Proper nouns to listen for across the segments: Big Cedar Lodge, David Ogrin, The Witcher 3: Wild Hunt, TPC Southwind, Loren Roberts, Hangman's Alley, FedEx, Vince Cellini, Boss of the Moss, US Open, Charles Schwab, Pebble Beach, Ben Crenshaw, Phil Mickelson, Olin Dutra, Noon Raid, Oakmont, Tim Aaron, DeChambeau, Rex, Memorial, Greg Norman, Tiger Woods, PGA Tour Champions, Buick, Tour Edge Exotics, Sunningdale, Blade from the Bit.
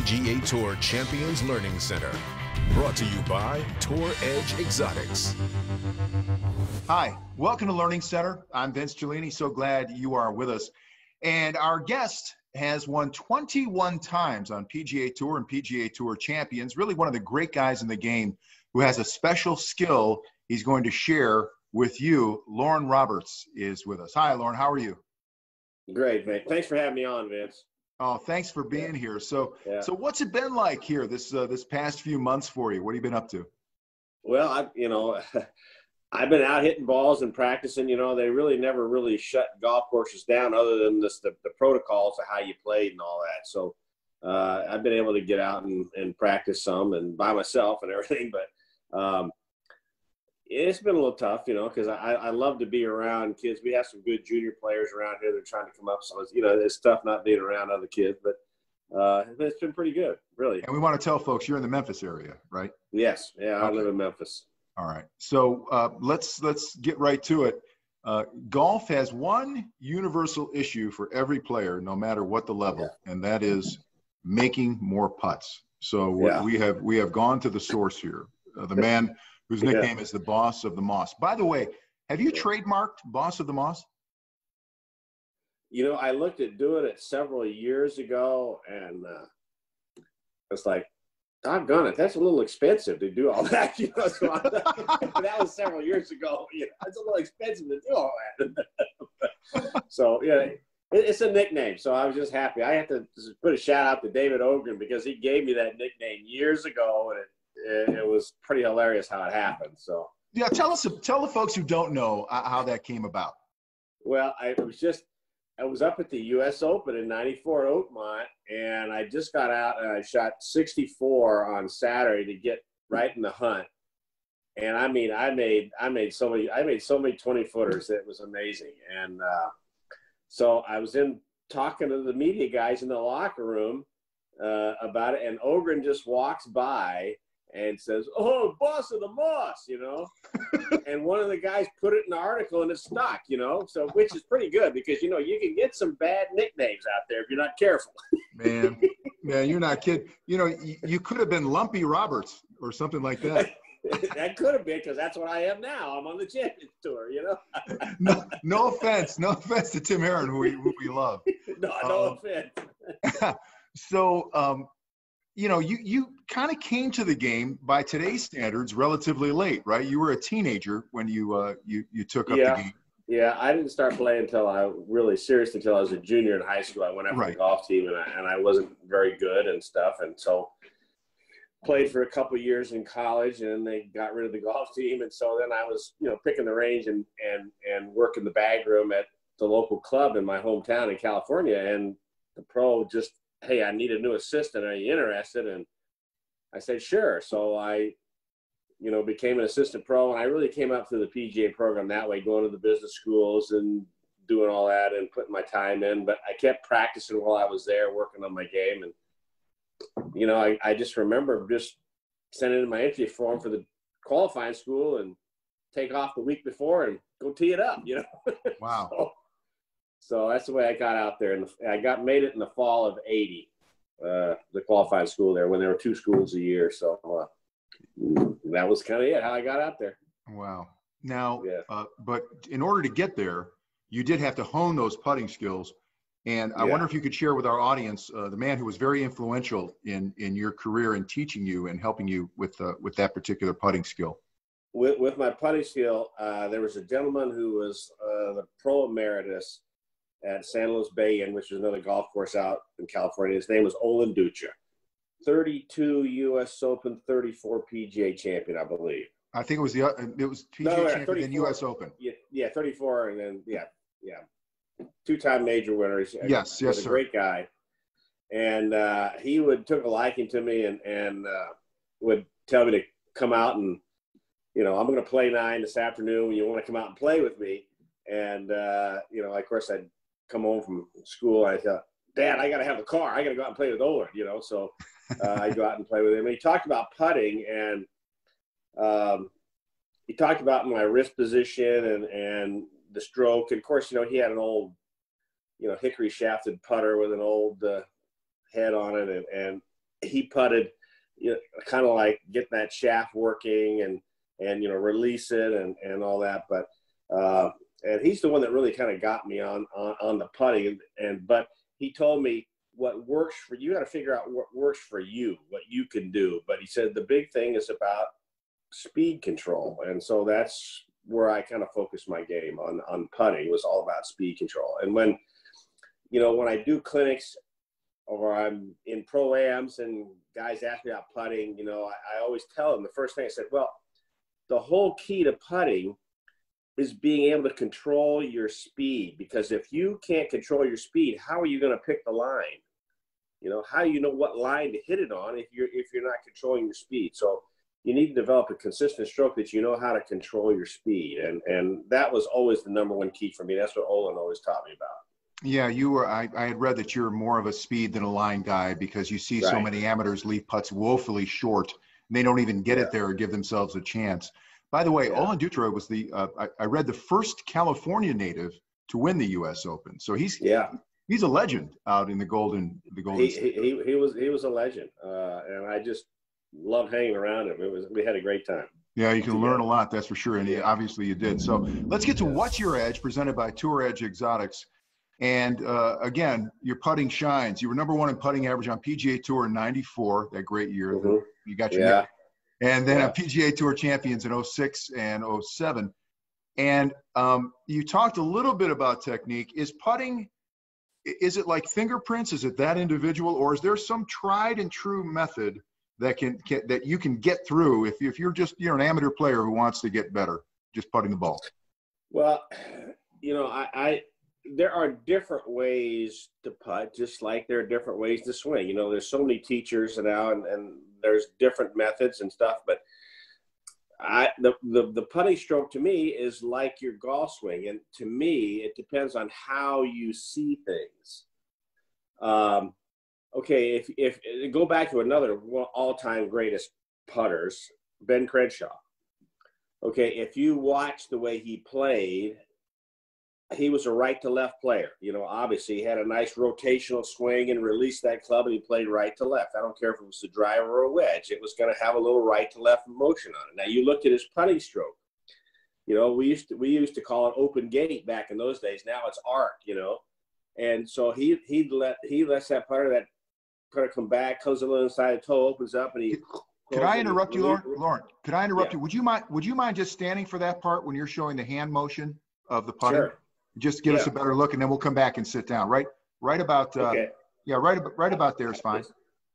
PGA Tour Champions Learning Center. Brought to you by Tour Edge Exotics. Hi, welcome to Learning Center. I'm Vince Cellini, so glad you are with us. And our guest has won 21 times on PGA Tour and PGA Tour Champions, really one of the great guys in the game who has a special skill he's going to share with you. Loren Roberts is with us. Hi, Loren, how are you? Great, mate. Thanks for having me on, Vince. Oh, thanks for being here. So what's it been like here this past few months for you? What have you been up to? Well, I've been out hitting balls and practicing. You know, they really never really shut golf courses down other than this, the protocols of how you played and all that. So I've been able to get out and practice some and by myself and everything. But it's been a little tough, you know, because I love to be around kids. We have some good junior players around here that are trying to come up. So, you know, it's tough not being around other kids, but it's been pretty good, really. And we want to tell folks you're in the Memphis area, right? Yes. Yeah, okay. I live in Memphis. All right. So let's get right to it. Golf has one universal issue for every player, no matter what the level, and that is making more putts. So we have gone to the source here. The man whose nickname is the Boss of the Moss. By the way, have you trademarked Boss of the Moss? You know, I looked at doing it several years ago, and it's like, I've done it. That's a little expensive to do all that. You know, so that was several years ago. You know, it's a little expensive to do all that. So, yeah, it's a nickname, so I was just happy. I have to put a shout-out to David Ogrin because he gave me that nickname years ago, and it was pretty hilarious how it happened. So yeah, tell the folks who don't know how that came about. Well, I was up at the US Open in '94 at Oakmont, and I just got out and I shot 64 on Saturday to get right in the hunt. And I mean, I made so many 20-footers that it was amazing. And so I was talking to the media guys in the locker room about it, and Ogrin just walks by and says, "Oh, Boss of the Moss," you know. And one of the guys put it in the article and it stuck, you know, so which is pretty good because, you know, you can get some bad nicknames out there if you're not careful. Man, you're not kidding. You know, you could have been Lumpy Roberts or something like that. That could have been, because that's what I am now. I'm on the Champions Tour, you know. No offense to Tim Aaron, who we love. No offense. So, you know, you kind of came to the game by today's standards relatively late, right? You were a teenager when you took up the game. Yeah, I didn't start playing until I was a junior in high school. I went up to the golf team, and I wasn't very good and stuff. And so played for a couple of years in college, and then they got rid of the golf team. And so then I was, you know, picking the range and working the bag room at the local club in my hometown in California. And the pro just, "Hey, I need a new assistant. Are you interested?" And I said, sure. So I, you know, became an assistant pro, and I really came up through the PGA program that way, going to the business schools and doing all that and putting my time in. But I kept practicing while I was there, working on my game. And, you know, I just remember just sending in my entry form for the qualifying school and take off the week before and go tee it up, you know? Wow. So that's the way I got out there, and I made it in the fall of '80, the qualifying school there, when there were two schools a year. So that was kind of it, how I got out there. Wow. Now, but in order to get there, you did have to hone those putting skills, and I wonder if you could share with our audience the man who was very influential in your career in teaching you and helping you with that particular putting skill. With my putting skill, there was a gentleman who was the pro emeritus at San Luis Bay Inn, which is another golf course out in California. His name was Olin Dutra. 32 US Open, 34 PGA champion, I believe. I think it was PGA champion and US Open. Yeah, 34 and then, two-time major winner. Yes, sir. A great guy. And he took a liking to me and would tell me to come out and, you know, "I'm going to play 9 this afternoon. You want to come out and play with me?" And, you know, of course, I'd come home from school, I thought, "Dad, I got to have a car. I got to go out and play with Olin," you know. So I go out and play with him. And he talked about putting, and he talked about my wrist position and the stroke. And, of course, you know, he had an old, you know, hickory-shafted putter with an old head on it. And he putted, you know, kind of like getting that shaft working and, you know, release it and all that. But, and he's the one that really kind of got me on the putting. And, but he told me what works for you, you got to figure out what works for you, what you can do. But he said, the big thing is about speed control. And so that's where I kind of focused my game on putting, was all about speed control. And when, you know, when I do clinics or I'm in pro-ams and guys ask me about putting, you know, I always tell them the first thing I said, well, the whole key to putting is being able to control your speed, because if you can't control your speed, how are you going to pick the line? You know, how do you know what line to hit it on if you're not controlling your speed? So you need to develop a consistent stroke that you know how to control your speed. And that was always the number one key for me. That's what Olin always taught me about. Yeah, you were. I had read that you're more of a speed than a line guy, because you see so many amateurs leave putts woefully short, and they don't even get it there or give themselves a chance. By the way, Olin Dutra was the, I read, the first California native to win the US Open. So he's a legend out in the Golden State. He was a legend, and I just loved hanging around him. We had a great time. Yeah, you can learn a lot, that's for sure, and obviously you did. So let's get to What's Your Edge, presented by Tour Edge Exotics. And again, your putting shines. You were number one in putting average on PGA Tour in '94, that great year. Mm-hmm. You got your neck. And then on PGA Tour Champions in 06 and 07. And you talked a little bit about technique. Is putting, is it like fingerprints? Is it that individual? Or is there some tried and true method that that you can get through if you're just, you're an amateur player who wants to get better, just putting the ball? Well, you know, there are different ways to putt, just like there are different ways to swing. You know, there's so many teachers now, and there's different methods and stuff. But the putting stroke to me is like your golf swing. And to me, it depends on how you see things. Okay, if go back to another all-time greatest putters, Ben Crenshaw. Okay, if you watch the way he played, he was a right-to-left player. You know, obviously he had a nice rotational swing and released that club, and he played right to left. I don't care if it was a driver or a wedge. It was going to have a little right-to-left motion on it. Now, you looked at his putting stroke. You know, we used to call it open gate back in those days. Now it's arc, you know. And so he lets that putter come back, comes a little inside the toe, opens up, and he – Could I interrupt you, Loren? Loren, could I interrupt you? Would you mind just standing for that part when you're showing the hand motion of the putter? Sure. Just give us a better look, and then we'll come back and sit down. Right about, right about there is fine.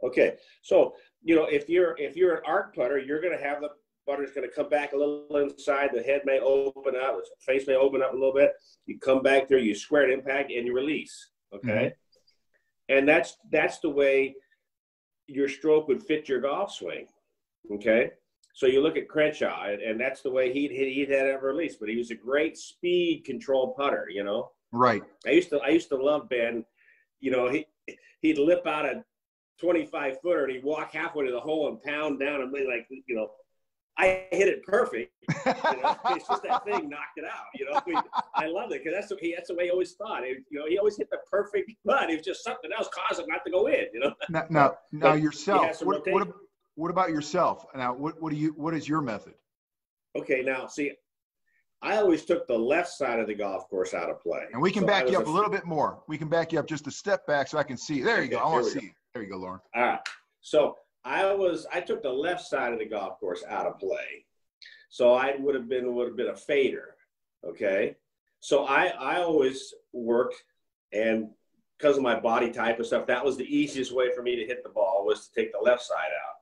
Okay, so you know, if you're an arc putter, you're going to have the putter's going to come back a little inside. The head may open up, the face may open up a little bit. You come back there, you square an impact, and you release. Okay, and that's the way your stroke would fit your golf swing. Okay. So you look at Crenshaw, and that's the way he'd had it released. But he was a great speed control putter, you know. Right. I used to love Ben. You know, he'd lip out a 25-footer, and he'd walk halfway to the hole and pound down and be like, you know, I hit it perfect. You know? It's just that thing knocked it out. You know, I loved it, because that's the way he always thought. It, you know, he always hit the perfect putt. It was just something else caused him not to go in. You know. Now yourself. What about yourself? Now, what is your method? Okay, now, see, I always took the left side of the golf course out of play. And we can back you up a little bit more. We can back you up just a step back so I can see. There you go. I want to see you. There you go, Loren. All right. So I took the left side of the golf course out of play. So I would have been a fader, okay? So I always worked, and because of my body type and stuff, that was the easiest way for me to hit the ball, was to take the left side out.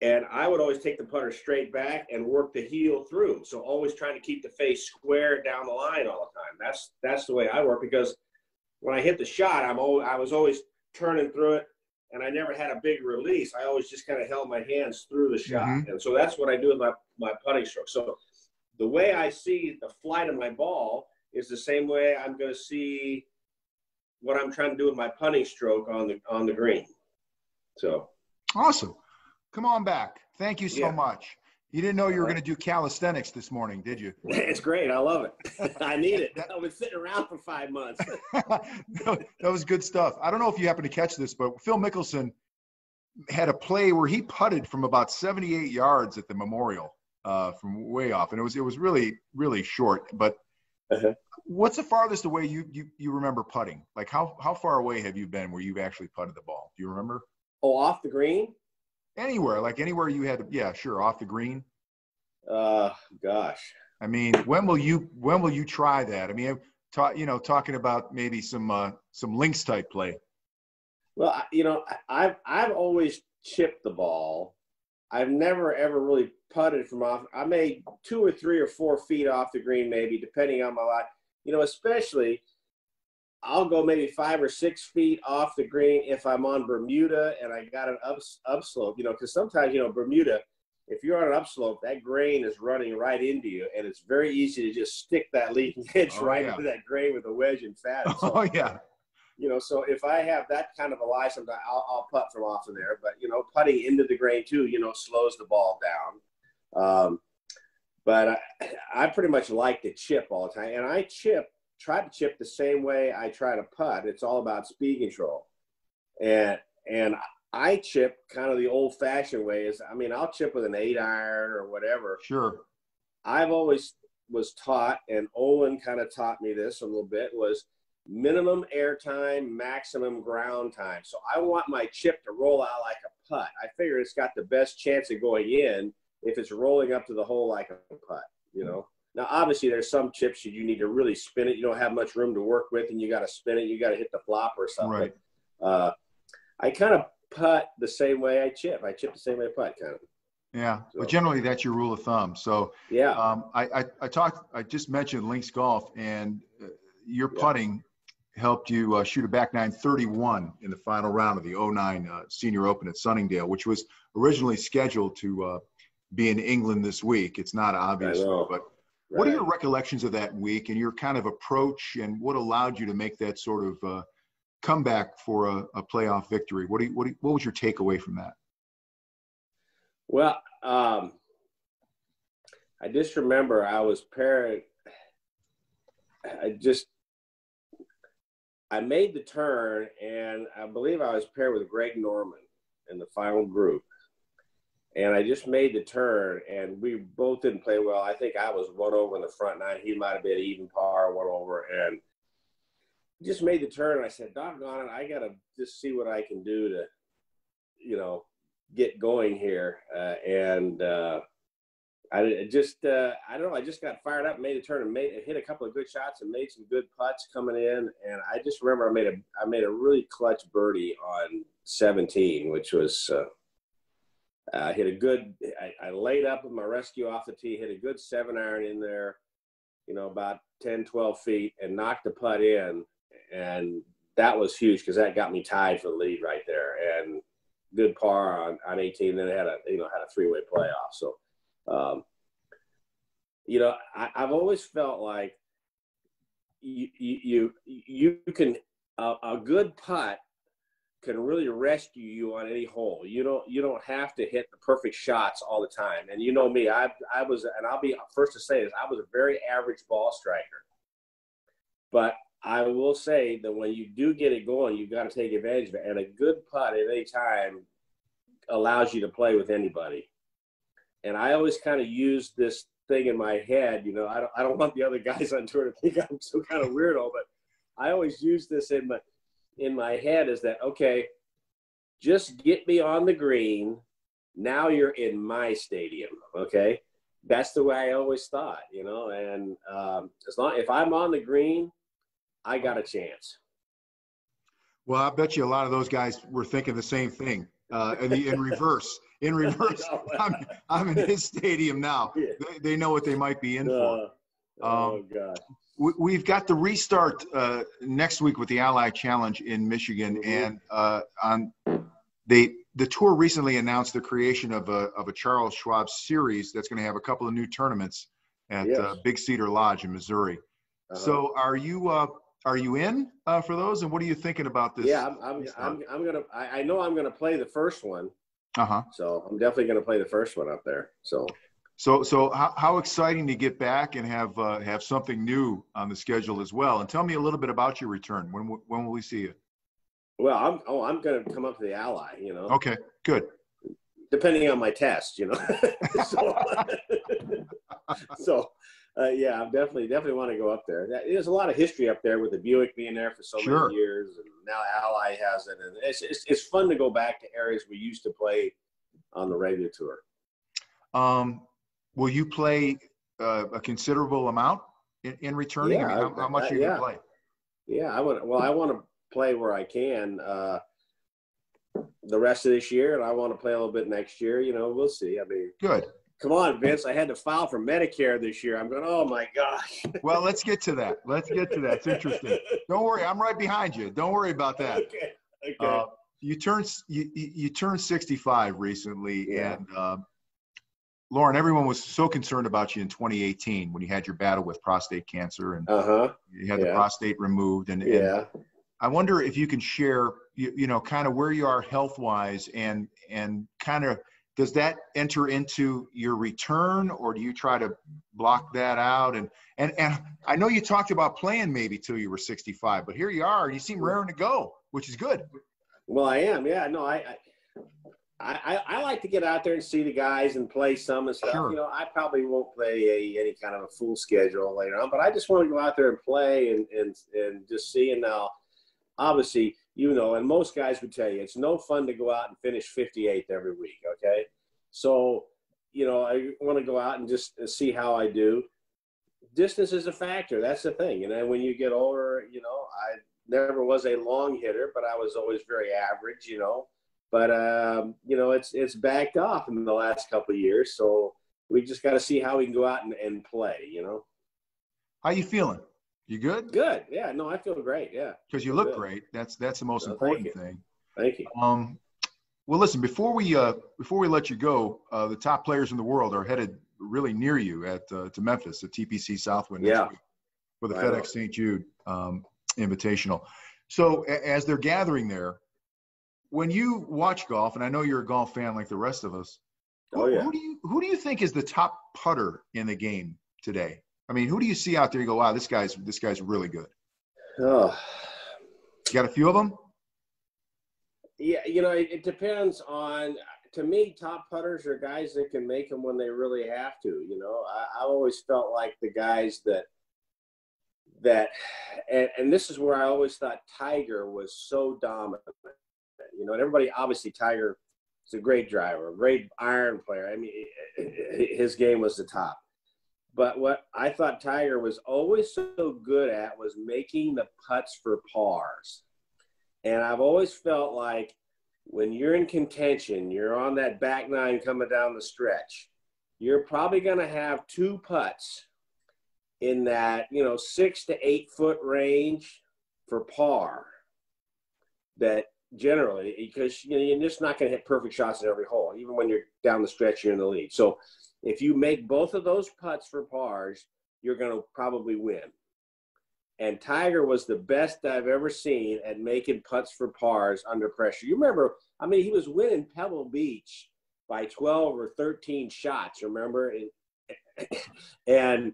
And I would always take the putter straight back and work the heel through. So always trying to keep the face square down the line all the time. That's the way I work, because when I hit the shot, I was always turning through it, and I never had a big release. I always just kind of held my hands through the shot. Mm-hmm. And so that's what I do with my putting stroke. So the way I see the flight of my ball is the same way I'm going to see what I'm trying to do with my putting stroke on the green. So. Awesome. Come on back. Thank you so much. You didn't know you were going to do calisthenics this morning, did you? It's great. I love it. I need it. I've been sitting around for 5 months. That was good stuff. I don't know if you happen to catch this, but Phil Mickelson had a play where he putted from about 78 yards at the Memorial from way off. And it was really, really short. But what's the farthest away you remember putting? Like how far away have you been where you've actually putted the ball? Do you remember? Oh, off the green? Anywhere, like anywhere you had to, yeah, sure, off the green. Gosh. I mean, when will you try that? I mean, talking about maybe some links type play. Well, I've always chipped the ball. I've never ever really putted from off. I made 2 or 3 or 4 feet off the green, maybe depending on my lie. Especially I'll go maybe 5 or 6 feet off the green if I'm on Bermuda and I got an upslope. Because sometimes Bermuda, if you're on an upslope, that grain is running right into you, and it's very easy to just stick that leading edge into that grain with a wedge and fathom. So, so if I have that kind of a lie, sometimes I'll putt from off of there. But putting into the grain too, slows the ball down. But I pretty much like to chip all the time, and I try to chip the same way I try to putt. It's all about speed control, and I chip kind of the old-fashioned way. I'll chip with an 8-iron or whatever. Sure. I've always was taught, and Olin kind of taught me this a little bit, was minimum air time, maximum ground time. So I want my chip to roll out like a putt. I figure it's got the best chance of going in if it's rolling up to the hole like a putt, Now, obviously, there's some chips you need to really spin it. You don't have much room to work with, and you got to spin it. You got to hit the flop or something. Right. I kind of putt the same way I chip. I chip the same way I putt, kind of. Yeah, so. But generally that's your rule of thumb. So yeah, I just mentioned links golf, and your putting helped you shoot a back nine 31 in the final round of the 2009 Senior Open at Sunningdale, which was originally scheduled to be in England this week. It's not obvious, but what are your recollections of that week and your kind of approach, and what allowed you to make that sort of comeback for a playoff victory? What was your takeaway from that? Well, I just remember I was paired. I made the turn, and I believe I was paired with Greg Norman in the final group. And I just made the turn, and we both didn't play well. I think I was one over in the front nine. He might have been even par, one over, and just made the turn, and I said, doggone it, I got to just see what I can do to, get going here. I just got fired up, made a turn, and hit a couple of good shots and made some good putts coming in. And I just remember I made a really clutch birdie on 17, which was I laid up with my rescue off the tee, hit a good 7-iron in there, about 10, 12 feet, and knocked the putt in. And that was huge because that got me tied for the lead right there, and good par on 18. Then I had a three-way playoff. So, I've always felt like you can a good putt can really rescue you on any hole. You don't have to hit the perfect shots all the time. And me, I was, and I'll be first to say this, I was a very average ball striker. But I will say that when you do get it going, you've got to take advantage of it. And a good putt at any time allows you to play with anybody. And I always kind of used this thing in my head, I don't want the other guys on tour to think I'm some kind of weirdo, but I always use this in my head is that, okay, just get me on the green. Now you're in my stadium. Okay. That's the way I always thought, and if I'm on the green, I got a chance. Well, I bet you a lot of those guys were thinking the same thing. In reverse, I'm in his stadium now. Yeah. They know what they might be in for. Oh God. We've got the restart next week with the Ally Challenge in Michigan, and the tour recently announced the creation of a Charles Schwab series that's going to have a couple of new tournaments at Big Cedar Lodge in Missouri. So are you in for those, and what are you thinking about this? Yeah, I'm gonna. I know I'm gonna play the first one. So I'm definitely gonna play the first one up there. So how exciting to get back and have something new on the schedule as well. And tell me a little bit about your return. When will we see you? Well, I'm going to come up to the Ally, you know. Okay, good. Depending on my test, you know. Yeah, I definitely want to go up there. There's a lot of history up there with the Buick being there for so many years, and now Ally has it. And it's fun to go back to areas we used to play on the regular tour. Will you play a considerable amount in returning? Yeah, I mean, how much are you going to play? Yeah, I would. Well, I want to play where I can the rest of this year, and I want to play a little bit next year. You know, we'll see. I mean, good. Come on, Vince. I had to file for Medicare this year. I'm going, oh, my gosh. Well, let's get to that. It's interesting. Don't worry. I'm right behind you. Don't worry about that. Okay. Okay. You turned 65 recently, and Loren, everyone was so concerned about you in 2018 when you had your battle with prostate cancer and you had the prostate removed. And I wonder if you can share, you know, kind of where you are health-wise and kind of – does that enter into your return, or do you try to block that out? And I know you talked about playing maybe till you were 65, but here you are, and you seem raring to go, which is good. Well, I am. Yeah, no, I like to get out there and see the guys and play some and stuff. Sure. You know, I probably won't play any kind of a full schedule later on, but I just want to go out there and play and just see. And now, obviously, you know, and most guys would tell you, it's no fun to go out and finish 58th every week, okay? So, you know, I want to go out and just see how I do. Distance is a factor. That's the thing. And then when you get older, you know, I never was a long hitter, but I was always very average, you know. But, you know, it's backed off in the last couple of years. So we just got to see how we can go out and play, you know. How you feeling? You good? Good. Yeah. No, I feel great. Yeah. Because you look great. That's the most important thing. Thank you. Well, listen. Before we let you go, the top players in the world are headed really near you to Memphis at TPC Southwind next week for the FedEx St. Jude Invitational. So as they're gathering there, when you watch golf, and I know you're a golf fan like the rest of us. Who do you think is the top putter in the game today? I mean, who do you see out there? You go, wow, this guy's really good. Oh. You got a few of them? Yeah, you know, it depends on. To me, top putters are guys that can make them when they really have to. You know, I always felt like the guys that, and this is where I always thought Tiger was so dominant. You know, and everybody obviously Tiger is a great driver, a great iron player. I mean, his game was the top. But what I thought Tiger was always so good at was making the putts for pars. And I've always felt like when you're in contention, you're on that back nine coming down the stretch, you're probably going to have two putts in that, you know, 6 to 8 foot range for par that generally, because you know, you're just not going to hit perfect shots at every hole. Even when you're down the stretch, you're in the lead. So if you make both of those putts for pars, you're going to probably win. And Tiger was the best I've ever seen at making putts for pars under pressure. You remember, I mean, he was winning Pebble Beach by 12 or 13 shots, remember? And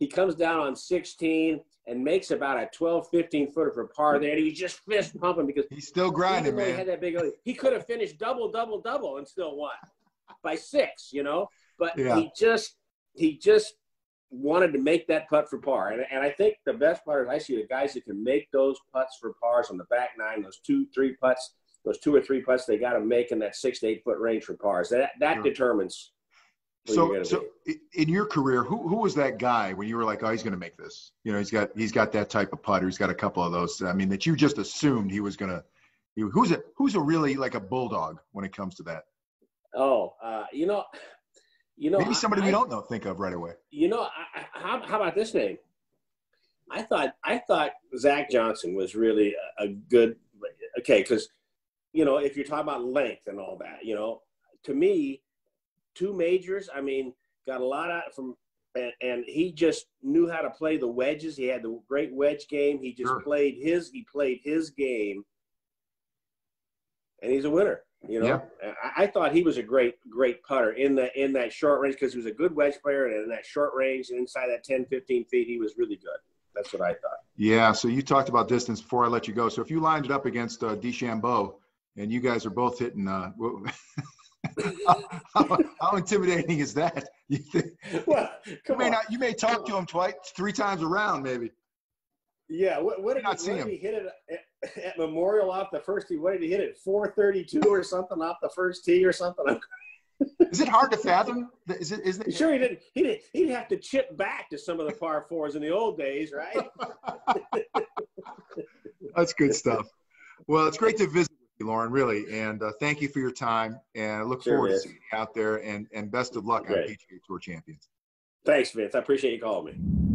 he comes down on 16 and makes about a 12, 15-footer for par there. And he's just fist pumping because he's still grinding, man. Had that big lead. He could have finished double, double, double and still won by 6, you know? But he just wanted to make that putt for par. And I think the best putters I see are the guys that can make those putts for pars on the back nine, those two or three putts they got to make in that 6 to 8 foot range for pars. That determines. So in your career, who was that guy when you were like, oh, he's going to make this? You know, he's got that type of putter. He's got a couple of those. I mean, that you just assumed he was going to. Who's a really like a bulldog when it comes to that? Oh, you know. You know, maybe somebody we don't know think of right away. You know, how about this name? I thought Zach Johnson was really a good – okay, because, you know, if you're talking about length and all that, you know, to me, 2 majors, I mean, got a lot out from – and he just knew how to play the wedges. He had the great wedge game. He just played his game, and he's a winner. You know, I thought he was a great putter in that short range because he was a good wedge player, and in that short range and inside that 10, 15 feet, he was really good. That's what I thought. Yeah, so you talked about distance before I let you go. So if you lined it up against DeChambeau and you guys are both hitting how intimidating is that? You think, well, you may talk to him twice, three times around, maybe. Yeah, what did he hit it at Memorial off the first tee? What did he hit it? 432 or something off the first tee or something. Is it hard to fathom? Is it? Sure, he didn't. He'd have to chip back to some of the par fours in the old days, right? That's good stuff. Well, it's great to visit with you, Loren, really, and thank you for your time. And I look forward to seeing you out there. And best of luck on PGA Tour Champions. Thanks, Vince. I appreciate you calling me.